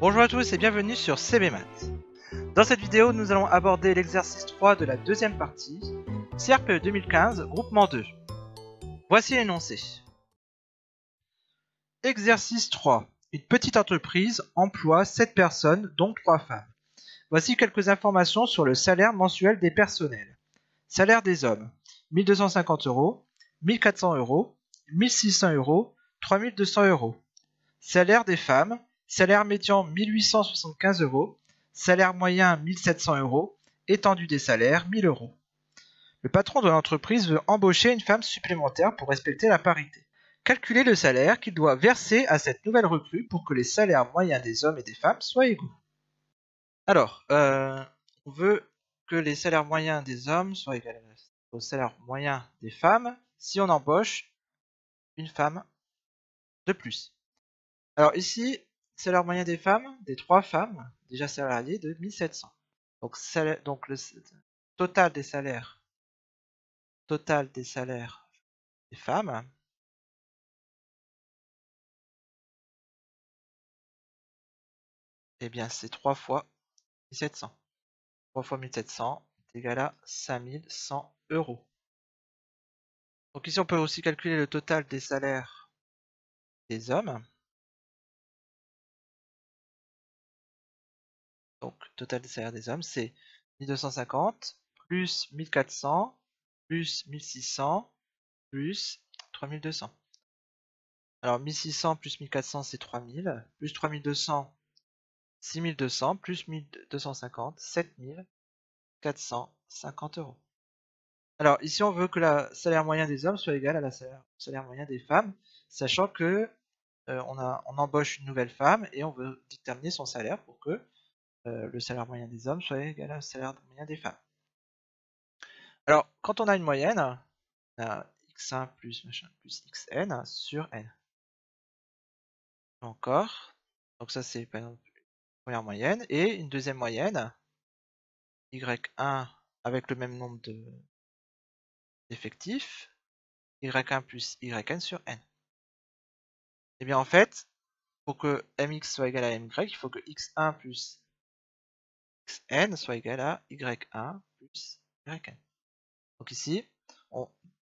Bonjour à tous et bienvenue sur CBMaths. Dans cette vidéo, nous allons aborder l'exercice 3 de la deuxième partie, CRPE 2015, groupement 2. Voici l'énoncé. Exercice 3. Une petite entreprise emploie 7 personnes, dont 3 femmes. Voici quelques informations sur le salaire mensuel des personnels. Salaire des hommes, 1250 €, 1400 €, 1600 €, 3200 €. Salaire des femmes, salaire médian 1875 €, salaire moyen 1700 €, étendue des salaires 1000 €. Le patron de l'entreprise veut embaucher une femme supplémentaire pour respecter la parité. Calculez le salaire qu'il doit verser à cette nouvelle recrue pour que les salaires moyens des hommes et des femmes soient égaux. Alors, on veut que les salaires moyens des hommes soient égaux aux salaires moyens des femmes si on embauche une femme de plus. Alors ici, salaire moyen des femmes, des 3 femmes déjà salariées, de 1700. Donc le total des salaires des femmes c'est 3 fois 1700. 3 fois 1700 est égal à 5100 €. Donc ici on peut aussi calculer le total des salaires des hommes. Donc total des salaires des hommes, c'est 1250 plus 1400 plus 1600 plus 3200. Alors 1600 plus 1400 c'est 3000, plus 3200 6200, plus 1250 7450 €. Alors ici on veut que le salaire moyen des hommes soit égal à la salaire moyen des femmes, sachant que on embauche une nouvelle femme et on veut déterminer son salaire pour que le salaire moyen des hommes soit égal au salaire moyen des femmes. Alors quand on a une moyenne, on a x1 plus machin plus xn sur n. Encore, donc ça c'est par exemple une première moyenne, et une deuxième moyenne, y1 avec le même nombre d'effectifs, y1 plus yn sur n. Et bien en fait, pour que mx soit égal à my, il faut que x1 plus xn soit égal à y1 plus yn. Donc ici, il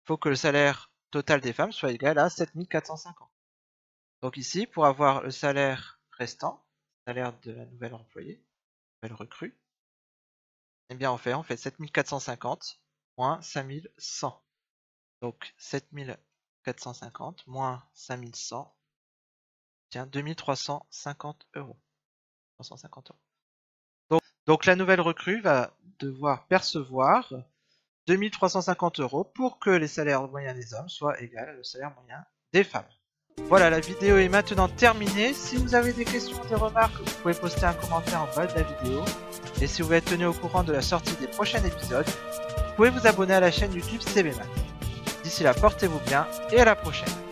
faut que le salaire total des femmes soit égal à 7450. Donc ici, pour avoir le salaire restant, le salaire de la nouvelle employée, nouvelle recrue, et bien on fait 7450 moins 5100. Donc 7450 moins 5100 tient 2350 €. 350 €. Donc la nouvelle recrue va devoir percevoir 2350 € pour que les salaires moyens des hommes soient égaux au salaire moyen des femmes. Voilà, la vidéo est maintenant terminée. Si vous avez des questions ou des remarques, vous pouvez poster un commentaire en bas de la vidéo. Et si vous voulez être tenu au courant de la sortie des prochains épisodes, vous pouvez vous abonner à la chaîne YouTube CBMaths. D'ici là, portez-vous bien et à la prochaine.